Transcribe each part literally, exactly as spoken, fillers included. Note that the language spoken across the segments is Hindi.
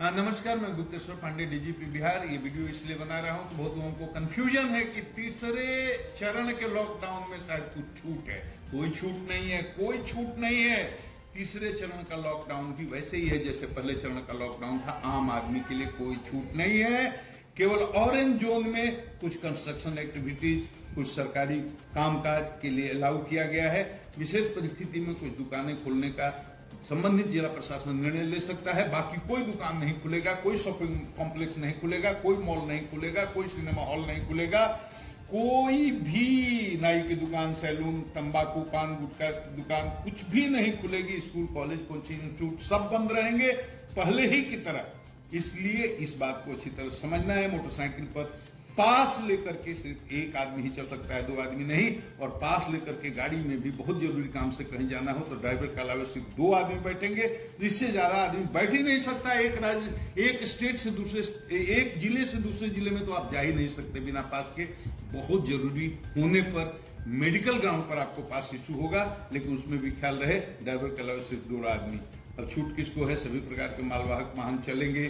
नमस्कार, मैं गुप्तेश्वर पांडे डीजीपी बिहार। ये वीडियो इसलिए बना रहा हूँ कि बहुत लोगों को कंफ्यूजन है कि तीसरे चरण के लॉकडाउन में शायद कुछ छूट है। कोई छूट नहीं है, कोई छूट नहीं है। तीसरे चरण का लॉकडाउन भी वैसे ही है जैसे पहले चरण का लॉकडाउन था। आम आदमी के लिए कोई छूट नहीं है। केवल ऑरेंज जोन में कुछ कंस्ट्रक्शन एक्टिविटीज, कुछ सरकारी कामकाज के लिए अलाउ किया गया है। विशेष परिस्थिति में कुछ दुकानें खोलने का संबंधित जिला प्रशासन निर्णय ले सकता है। बाकी कोई दुकान नहीं खुलेगा, कोई शॉपिंग कॉम्प्लेक्स नहीं खुलेगा, कोई मॉल नहीं खुलेगा, कोई सिनेमा हॉल नहीं खुलेगा, कोई भी नाई की दुकान, सैलून, तंबाकू, पान, गुटखा दुकान कुछ भी नहीं खुलेगी। स्कूल, कॉलेज, कोचिंग इंस्टीट्यूट सब बंद रहेंगे पहले ही की तरह। इसलिए इस बात को अच्छी तरह समझना है। मोटरसाइकिल पर पास लेकर के सिर्फ एक आदमी ही चल सकता है, दो आदमी नहीं। और पास लेकर के गाड़ी में भी बहुत जरूरी काम से कहीं जाना हो तो ड्राइवर के अलावा सिर्फ दो आदमी बैठेंगे। इससे ज्यादा आदमी बैठ ही नहीं सकता। एक राज्य, एक स्टेट से दूसरे, एक जिले से दूसरे जिले में तो आप जा ही नहीं सकते बिना पास के। बहुत जरूरी होने पर मेडिकल ग्राउंड पर आपको पास इश्यू होगा, लेकिन उसमें भी ख्याल रहे ड्राइवर के अलावा सिर्फ दो आदमी। अब छूट किसको है? सभी प्रकार के मालवाहक वाहन चलेंगे,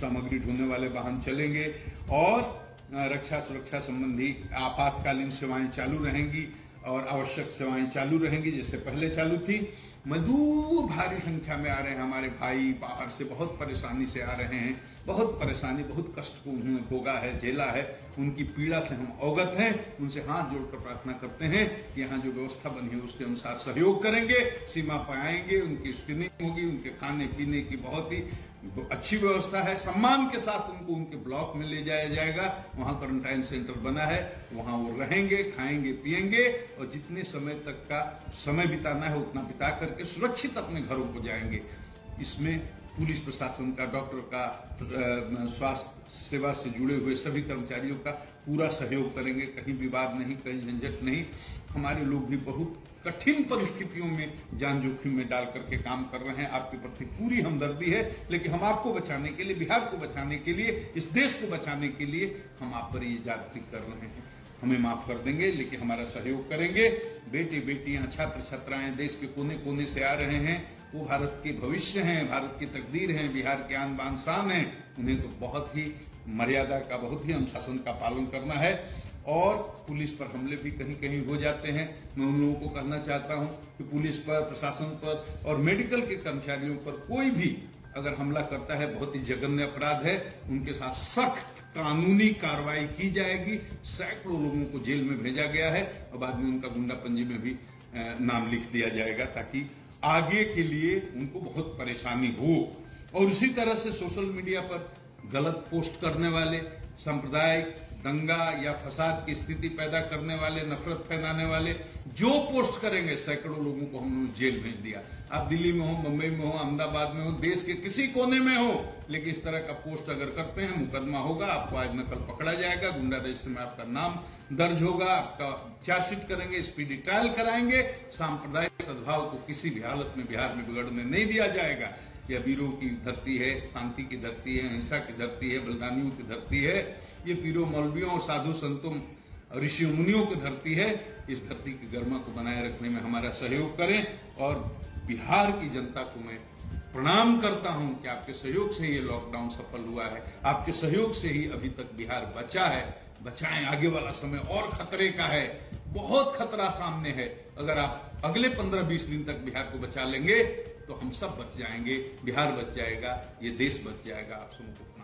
सामग्री ढोने वाले वाहन चलेंगे और रक्षा सुरक्षा संबंधी आपातकालीन सेवाएं चालू रहेंगी और आवश्यक सेवाएं चालू रहेंगी जैसे पहले चालू थी। मजदूर भारी संख्या में आ रहे हैं। हमारे भाई बाहर से बहुत परेशानी से आ रहे हैं। बहुत परेशानी, बहुत कष्ट को उन्होंने भोगा है, झेला है। उनकी पीड़ा से हम अवगत हैं। उनसे हाथ जोड़कर प्रार्थना करते हैं कि यहाँ जो व्यवस्था बनी है उसके अनुसार सहयोग करेंगे, सीमा पर आएंगे, उनकी स्क्रीनिंग होगी, उनके खाने पीने की बहुत ही अच्छी व्यवस्था है। सम्मान के साथ उनको उनके ब्लॉक में ले जाया जाएगा। वहां क्वारंटाइन सेंटर बना है, वहां वो रहेंगे, खाएंगे, पिएंगे और जितने समय तक का समय बिताना है उतना बिता करके सुरक्षित अपने घरों को जाएंगे। इसमें पुलिस प्रशासन का, डॉक्टर का, स्वास्थ्य सेवा से जुड़े हुए सभी कर्मचारियों का पूरा सहयोग करेंगे। कहीं विवाद नहीं, कहीं झंझट नहीं। हमारे लोग भी बहुत कठिन परिस्थितियों में जान जोखिम में डाल करके काम कर रहे हैं। आपके प्रति पूरी हमदर्दी है, लेकिन हम आपको बचाने के लिए, बिहार को बचाने के लिए, इस देश को बचाने के लिए हम आप पर ये जागृति कर रहे हैं। हमें माफ कर देंगे लेकिन हमारा सहयोग करेंगे। बेटे बेटियां, छात्र छात्राएं देश के कोने कोने से आ रहे हैं। वो भारत के भविष्य हैं, भारत की तकदीर हैं, बिहार के आन बान शान हैं। उन्हें तो बहुत ही मर्यादा का, बहुत ही अनुशासन का पालन करना है। और पुलिस पर हमले भी कहीं कहीं हो जाते हैं। मैं उन लोगों को कहना चाहता हूं कि पुलिस पर, प्रशासन पर और मेडिकल के कर्मचारियों पर कोई भी अगर हमला करता है, बहुत ही जघन्य अपराध है। उनके साथ सख्त कानूनी कार्रवाई की जाएगी। सैकड़ों लोगों को जेल में भेजा गया है और बाद में उनका गुंडापंजी में भी नाम लिख दिया जाएगा ताकि आगे के लिए उनको बहुत परेशानी हो। और उसी तरह से सोशल मीडिया पर गलत पोस्ट करने वाले, सांप्रदायिक दंगा या फसाद की स्थिति पैदा करने वाले, नफरत फैलाने वाले जो पोस्ट करेंगे, सैकड़ों लोगों को हमने जेल भेज दिया। आप दिल्ली में हो, मुंबई में हो, अहमदाबाद में हो, देश के किसी कोने में हो, लेकिन इस तरह का पोस्ट अगर करते हैं मुकदमा होगा। आपको आज न कल पकड़ा जाएगा। गुंडा रजिस्टर में आपका नाम दर्ज होगा। आपका चार्जशीट करेंगे, स्पीडी ट्रायल कराएंगे। सांप्रदायिक सद्भाव को किसी भी हालत में बिहार में बिगड़ने नहीं दिया जाएगा। यह वीरों की धरती है, शांति की धरती है, अहिंसा की धरती है, बलिदानियों की धरती है। ये पीरों, मौलवियों और साधु संतों, ऋषियों, मुनियों की धरती है। इस धरती की गरिमा को बनाए रखने में हमारा सहयोग करें। और बिहार की जनता को मैं प्रणाम करता हूं कि आपके सहयोग से ये लॉकडाउन सफल हुआ है। आपके सहयोग से ही अभी तक बिहार बचा है। बचाएं, आगे वाला समय और खतरे का है, बहुत खतरा सामने है। अगर आप अगले पंद्रह बीस दिन तक बिहार को बचा लेंगे तो हम सब बच जाएंगे, बिहार बच जाएगा, ये देश बच जाएगा। आप सबको